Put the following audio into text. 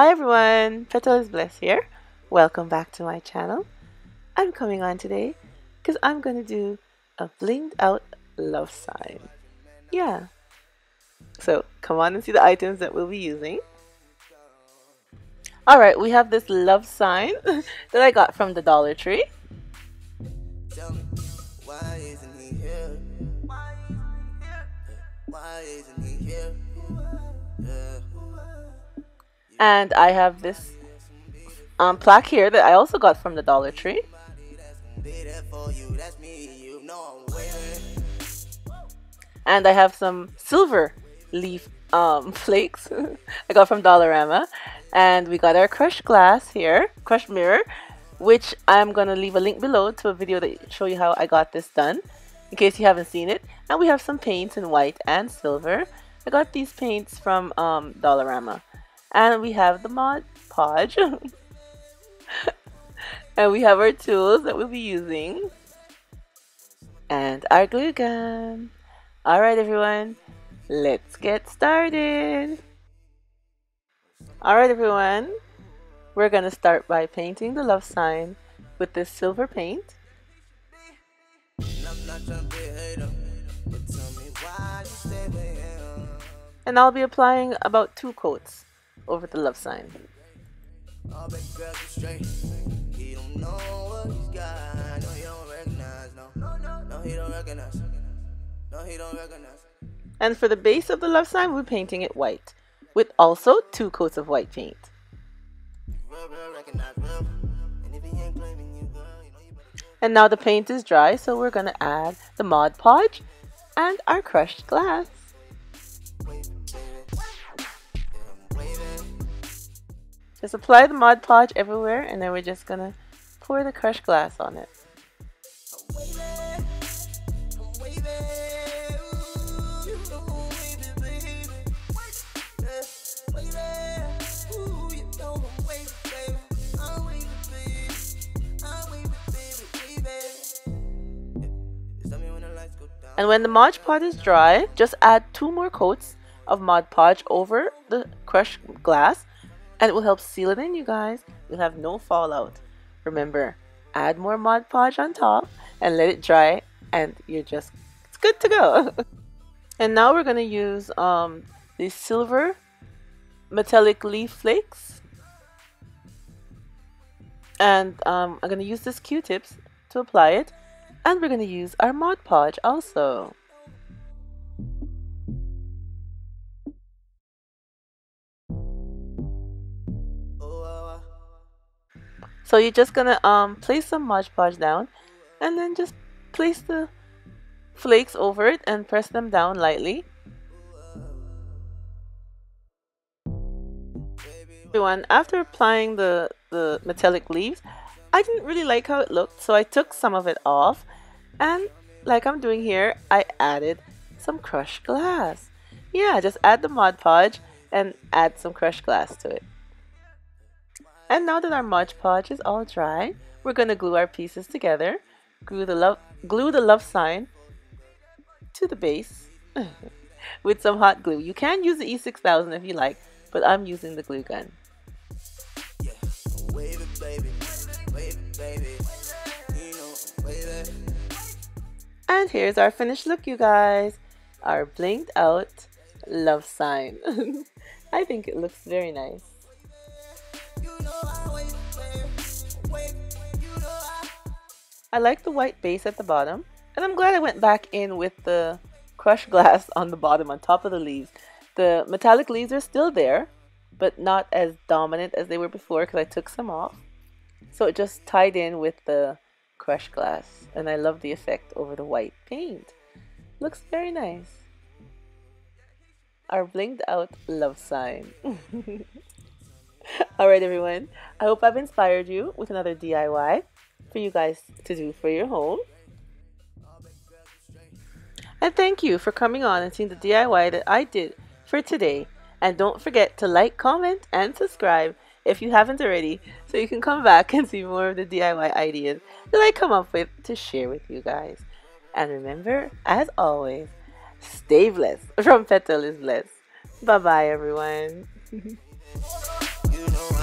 Hi everyone, Petalisbless here. Welcome back to my channel. I'm coming on today because I'm gonna do a blinged out love sign. Yeah. So come on and see the items that we'll be using. Alright, we have this love sign that I got from the Dollar Tree. Tell me, why isn't he here? Why isn't he here? Why isn't he here? And I have this plaque here that I also got from the Dollar Tree. And I have some silver leaf flakes I got from Dollarama. And we got our crushed glass here, crushed mirror, which I'm going to leave a link below to a video that show you how I got this done, in case you haven't seen it. And we have some paints in white and silver. I got these paints from Dollarama. And we have the Mod Podge. And we have our tools that we'll be using. And our glue gun. Alright everyone, let's get started. Alright everyone, we're gonna start by painting the love sign with this silver paint. And I'll be applying about 2 coats over the love sign. And for the base of the love sign, we're painting it white with also 2 coats of white paint. And now the paint is dry, so we're gonna add the Mod Podge and our crushed glass. Just apply the Mod Podge everywhere, and then we're just gonna pour the crushed glass on it. And when the Mod Podge is dry, just add 2 more coats of Mod Podge over the crushed glass. And it will help seal it in, you guys. You'll have no fallout. Remember, add more Mod Podge on top and let it dry, and you're just, it's good to go. And now we're gonna use these silver metallic leaf flakes. And I'm gonna use this Q-tips to apply it. And we're gonna use our Mod Podge also. So you're just gonna place some Mod Podge down, and then just place the flakes over it and press them down lightly. Everyone, after applying the metallic leaves, I didn't really like how it looked, so I took some of it off, and like I'm doing here, I added some crushed glass. Yeah, just add the Mod Podge and add some crushed glass to it. And now that our Mod Podge is all dry, we're gonna glue our pieces together, glue the love sign to the base with some hot glue. You can use the E6000 if you like, but I'm using the glue gun. And here's our finished look, you guys, our blinged out love sign. I think it looks very nice. I like the white base at the bottom, and I'm glad I went back in with the crushed glass on the bottom on top of the leaves. The metallic leaves are still there, but not as dominant as they were before because I took some off. So it just tied in with the crushed glass, and I love the effect over the white paint. Looks very nice. Our blinged out love sign. Alright everyone, I hope I've inspired you with another DIY for you guys to do for your home. And thank you for coming on and seeing the DIY that I did for today. And don't forget to like, comment, and subscribe if you haven't already, so you can come back and see more of the DIY ideas that I come up with to share with you guys. And remember, as always, stay blessed. From Petalisbless. Bye bye everyone. you know